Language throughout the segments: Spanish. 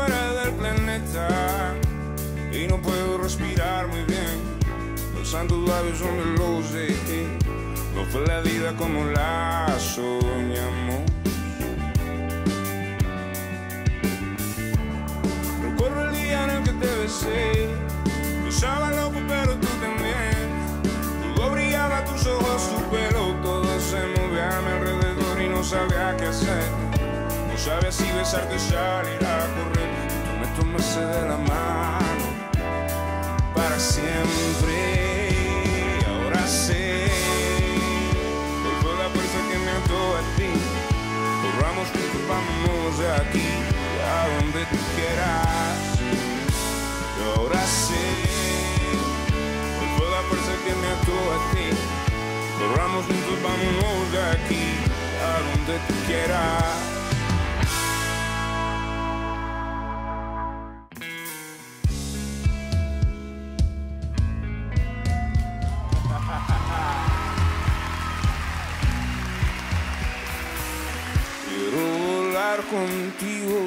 fuera del planeta y no puedo respirar muy bien. Los santos labios son de luz de ti. No fue la vida como la soñamos. Recuerdo el día en el que te besé. Yo estaba loco pero tú también. Todo brillaba, tus ojos, tu pelo. Todo se movía a mi alrededor y no sabía qué hacer. No sabía si besarte o salir a correr. Tú me tomaste de la mano para siempre. Ahora sé. Volvió la fuerza que me ató a ti. Corramos juntos, vámonos de aquí a donde tú quieras. Ahora sé. Volvió la fuerza que me ató a ti. Corramos juntos, vámonos de aquí a donde tú quieras. Contigo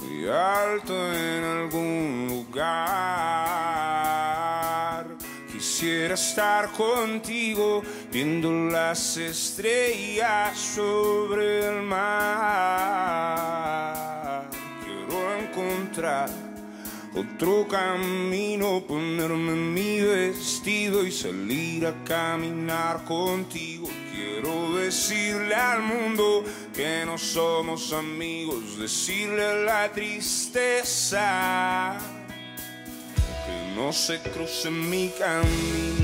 muy alto en algún lugar. Quisiera estar contigo viendo las estrellas sobre el mar. Quiero encontrar otro camino, ponerme mi vestido y salir a caminar contigo. Quiero decirle al mundo que no somos amigos, decirle a la tristeza que no se cruce en mi camino.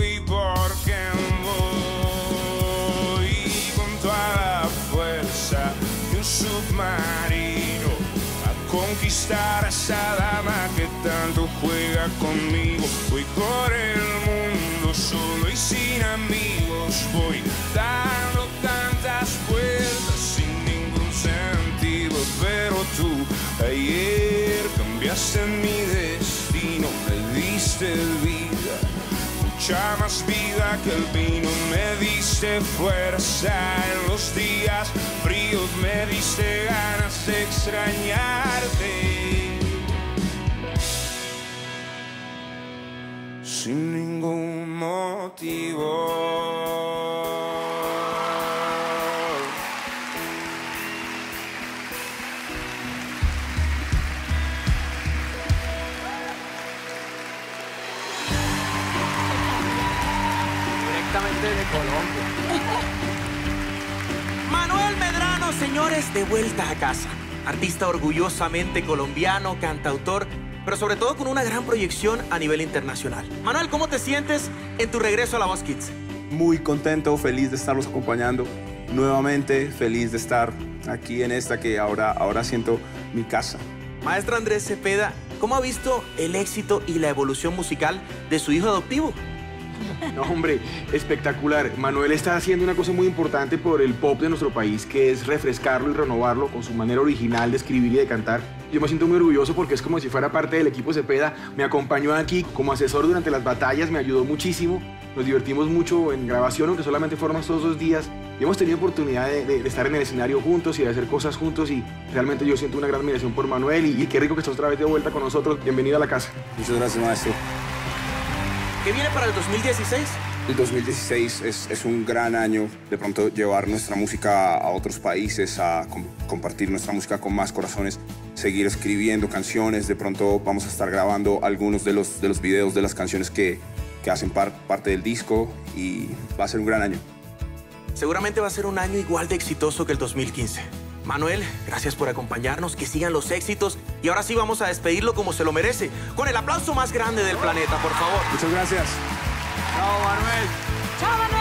Y porque voy con toda la fuerza de un submarino a conquistar a esa dama que tanto juega conmigo. Voy por el mundo solo y sin amigos. Voy dando tantas vueltas sin ningún sentido. Pero tú ayer cambiaste mi destino. Me diste vida, mucha más vida que el vino. Me diste fuerza en los días fríos. Me diste ganas de extrañarte. Sin ningún motivo. Directamente de Colombia. Manuel Medrano, señores, de vuelta a casa. Artista orgullosamente colombiano, cantautor, pero sobre todo con una gran proyección a nivel internacional. Manuel, ¿cómo te sientes en tu regreso a La Voz Kids? Muy contento, feliz de estarlos acompañando nuevamente, feliz de estar aquí en esta que ahora siento mi casa. Maestro Andrés Cepeda, ¿cómo ha visto el éxito y la evolución musical de su hijo adoptivo? No, hombre, espectacular. Manuel está haciendo una cosa muy importante por el pop de nuestro país, que es refrescarlo y renovarlo con su manera original de escribir y de cantar. Yo me siento muy orgulloso porque es como si fuera parte del equipo Cepeda. Me acompañó aquí como asesor durante las batallas, me ayudó muchísimo. Nos divertimos mucho en grabación, aunque solamente fueron todos 2 días. Y hemos tenido oportunidad de estar en el escenario juntos y de hacer cosas juntos. Y realmente yo siento una gran admiración por Manuel. Y qué rico que estás otra vez de vuelta con nosotros. Bienvenido a la casa. Muchas gracias, maestro. ¿Qué viene para el 2016? El 2016 es un gran año, de pronto llevar nuestra música a otros países, a compartir nuestra música con más corazones, seguir escribiendo canciones, de pronto vamos a estar grabando algunos de los videos de las canciones que hacen parte del disco y va a ser un gran año. Seguramente va a ser un año igual de exitoso que el 2015. Manuel, gracias por acompañarnos, que sigan los éxitos. Y ahora sí vamos a despedirlo como se lo merece, con el aplauso más grande del planeta, por favor. Muchas gracias. Chao, Manuel. Chao, Manuel.